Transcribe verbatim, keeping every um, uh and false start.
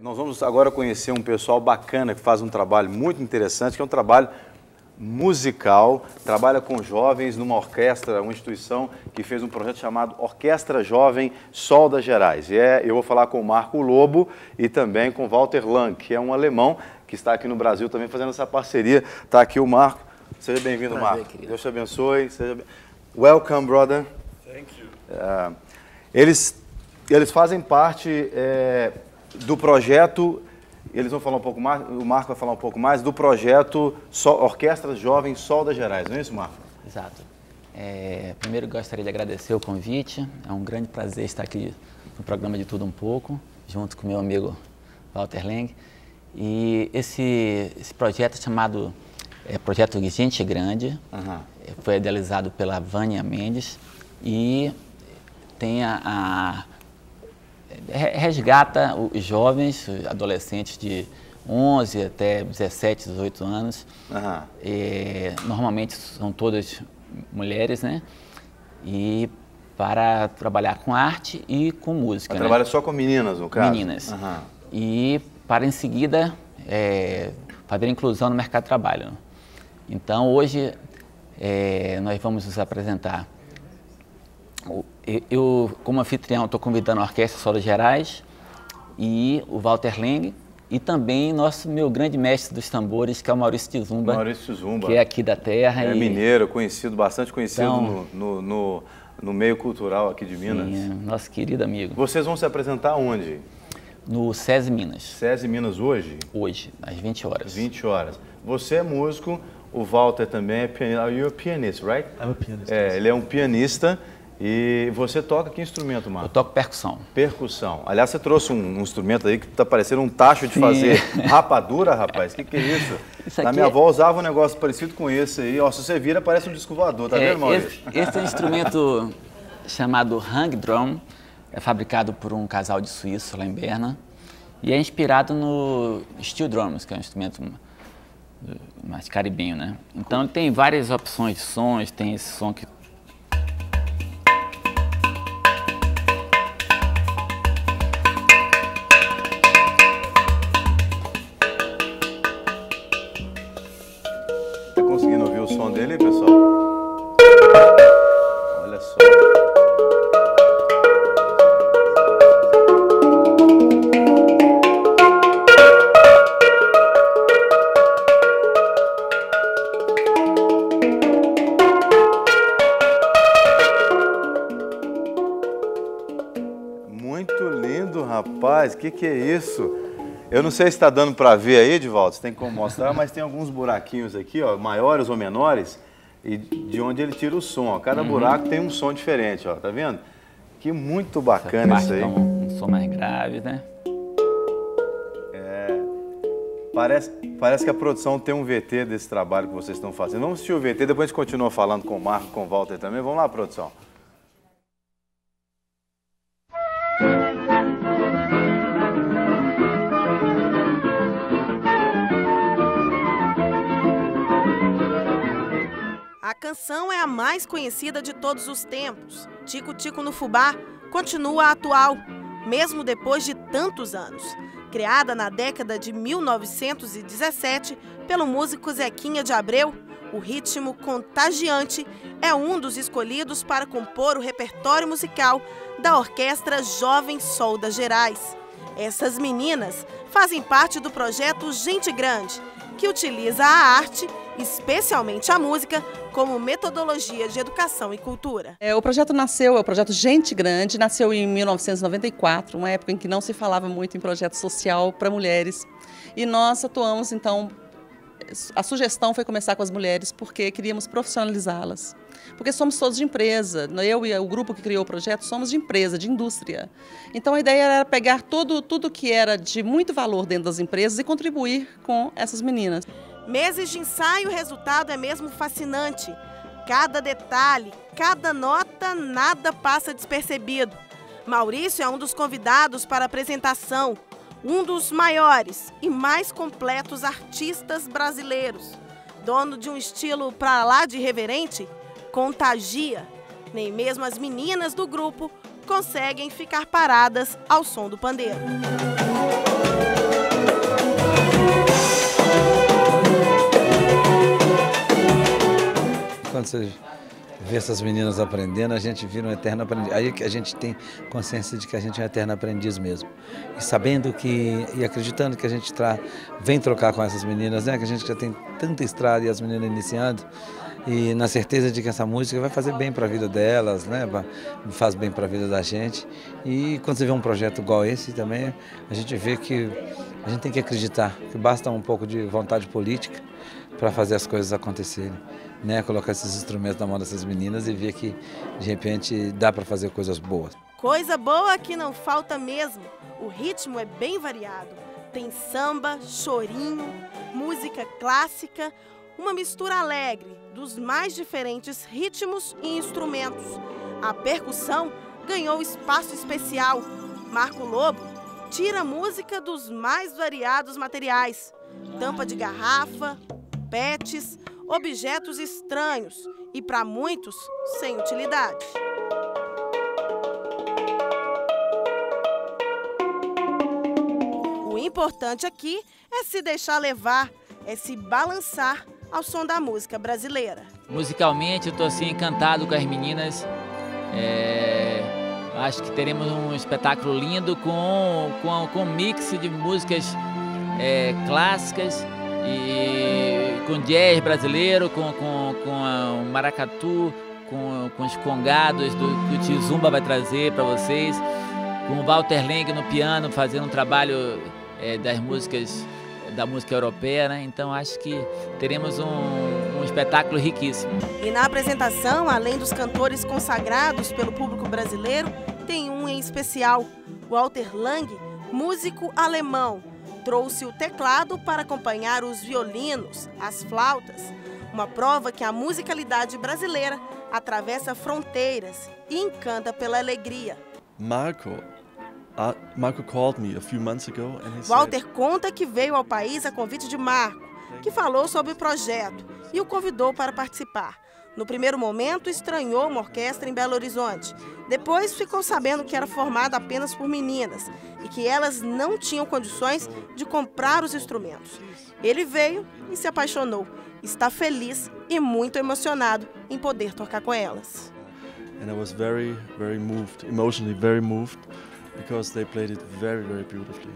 Nós vamos agora conhecer um pessoal bacana que faz um trabalho muito interessante, que é um trabalho musical, trabalha com jovens numa orquestra, uma instituição que fez um projeto chamado Orquestra Jovem Sol das Gerais. E é, eu vou falar com o Marco Lobo e também com o Walter Lang, que é um alemão que está aqui no Brasil também fazendo essa parceria. Está aqui o Marco. Seja bem-vindo, Marco. Querido. Deus te abençoe. Seja bem... Welcome, brother. Thank you. Uh, eles, eles fazem parte é, do projeto... Eles vão falar um pouco mais, o Marco vai falar um pouco mais do projeto Orquestra Jovem Sol das Gerais, não é isso, Marco? Exato. É, primeiro gostaria de agradecer o convite, é um grande prazer estar aqui no programa de Tudo Um Pouco, junto com meu amigo Walter Lang. E esse, esse projeto é chamado é, Projeto Gente Grande, uhum. Foi idealizado pela Vânia Mendes e tem a... a resgata os jovens, os adolescentes de onze até dezessete, dezoito anos. Uhum. E, normalmente são todas mulheres, né? E para trabalhar com arte e com música. Né? Trabalha só com meninas, no caso? Meninas. Uhum. E para, em seguida, é, fazer inclusão no mercado de trabalho. Então, hoje, é, nós vamos nos apresentar. Eu, como anfitrião, estou convidando a Orquestra Sol das Gerais e o Walter Lang e também nosso meu grande mestre dos tambores, que é o Maurício Tizumba, Maurício Tizumba. que é aqui da terra. É e... mineiro, conhecido, bastante conhecido então, no, no, no, no meio cultural aqui de Minas. Sim, nosso querido amigo. Vocês vão se apresentar onde? No SESI Minas. SESI Minas hoje? Hoje, às vinte horas. vinte horas. Você é músico, o Walter também é pianista. Are you a pianist, right? I'm a pianist. É, ele é um pianista. E você toca que instrumento, Marco? Eu toco percussão. Percussão. Aliás, você trouxe um, um instrumento aí que tá parecendo um tacho de Sim. fazer rapadura, rapaz. Que que é isso? Isso aqui... A minha avó usava um negócio parecido com esse aí. Ó, se você vira, parece um disco voador, tá é, vendo, Maurício? Esse, esse é um instrumento chamado Hang Drum. É fabricado por um casal de suíços lá em Berna. E é inspirado no steel drums, que é um instrumento mais caribenho, né? Então, ele tem várias opções de sons. Tem esse som que... Rapaz, o que, que é isso? Eu não sei se está dando para ver aí, Edivaldo, você tem como mostrar, mas tem alguns buraquinhos aqui, ó, maiores ou menores, e de onde ele tira o som. Ó. Cada uhum. buraco tem um som diferente, ó, tá vendo? Que muito bacana isso aí. Tá um, um som mais grave, né? É, parece, parece que a produção tem um V T desse trabalho que vocês estão fazendo. Vamos assistir o V T, depois a gente continua falando com o Marco, com o Walter também. Vamos lá, produção. A canção é a mais conhecida de todos os tempos. Tico Tico no Fubá continua atual, mesmo depois de tantos anos. Criada na década de mil novecentos e dezessete pelo músico Zequinha de Abreu, o ritmo contagiante é um dos escolhidos para compor o repertório musical da Orquestra Jovem Sol das Gerais. Essas meninas fazem parte do projeto Gente Grande, que utiliza a arte, especialmente a música, como metodologia de educação e cultura. É, o projeto nasceu, é o projeto Gente Grande, nasceu em mil novecentos e noventa e quatro, uma época em que não se falava muito em projeto social para mulheres. E nós atuamos, então, a sugestão foi começar com as mulheres porque queríamos profissionalizá-las. Porque somos todos de empresa, eu e o grupo que criou o projeto somos de empresa, de indústria. Então a ideia era pegar todo, tudo que era de muito valor dentro das empresas e contribuir com essas meninas. Meses de ensaio, o resultado é mesmo fascinante. Cada detalhe, cada nota, nada passa despercebido. Maurício é um dos convidados para a apresentação, um dos maiores e mais completos artistas brasileiros. Dono de um estilo pra lá de irreverente, contagia. Nem mesmo as meninas do grupo conseguem ficar paradas ao som do pandeiro. quando você vê essas meninas aprendendo, a gente vira um eterno aprendiz. Aí que a gente tem consciência de que a gente é um eterno aprendiz mesmo. E sabendo que, e acreditando que a gente tra, vem trocar com essas meninas, né? Que a gente já tem tanta estrada e as meninas iniciando, e na certeza de que essa música vai fazer bem para a vida delas, né? Faz bem para a vida da gente. E quando você vê um projeto igual esse também, a gente vê que a gente tem que acreditar, que basta um pouco de vontade política para fazer as coisas acontecerem, né? Colocar esses instrumentos na mão dessas meninas e ver que, de repente, dá para fazer coisas boas. Coisa boa que não falta mesmo. O ritmo é bem variado. Tem samba, chorinho, música clássica, uma mistura alegre dos mais diferentes ritmos e instrumentos. A percussão ganhou espaço especial. Marco Lobo tira música dos mais variados materiais. Tampa de garrafa, pets, objetos estranhos e, para muitos, sem utilidade. O importante aqui é se deixar levar, é se balançar ao som da música brasileira. Musicalmente, eu estou assim encantado com as meninas. É... Acho que teremos um espetáculo lindo com, com, com um mix de músicas é, clássicas e com jazz brasileiro, com, com, com o maracatu, com, com os congados do, que o Tizumba vai trazer para vocês, com o Walter Lang no piano fazendo um trabalho é, das músicas da música europeia, né? Então acho que teremos um, um espetáculo riquíssimo. E na apresentação, além dos cantores consagrados pelo público brasileiro, tem um em especial, Walter Lang, músico alemão. Trouxe o teclado para acompanhar os violinos, as flautas, uma prova que a musicalidade brasileira atravessa fronteiras e encanta pela alegria. Marco Uh, Marco called me a few months ago and he Walter said... conta que veio ao país a convite de Marco, que falou sobre o projeto e o convidou para participar. No primeiro momento, estranhou uma orquestra em Belo Horizonte. Depois, ficou sabendo que era formada apenas por meninas e que elas não tinham condições de comprar os instrumentos. Ele veio e se apaixonou. Está feliz e muito emocionado em poder tocar com elas. And I was very, very moved, emotionally very moved. Because they played it very, very beautifully.